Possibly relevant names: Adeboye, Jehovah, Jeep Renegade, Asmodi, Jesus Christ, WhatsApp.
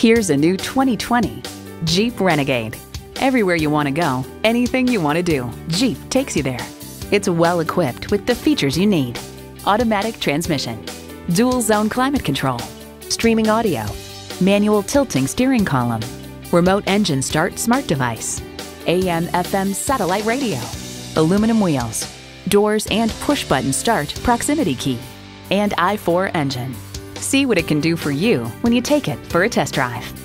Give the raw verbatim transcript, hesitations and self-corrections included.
Here's a new twenty twenty Jeep Renegade. Everywhere you want to go, anything you want to do, Jeep takes you there. It's well equipped with the features you need. Automatic transmission, dual zone climate control, streaming audio, manual tilting steering column, remote engine start smart device, A M F M satellite radio, aluminum wheels, doors and push button start proximity key, and I four engine. See what it can do for you when you take it for a test drive.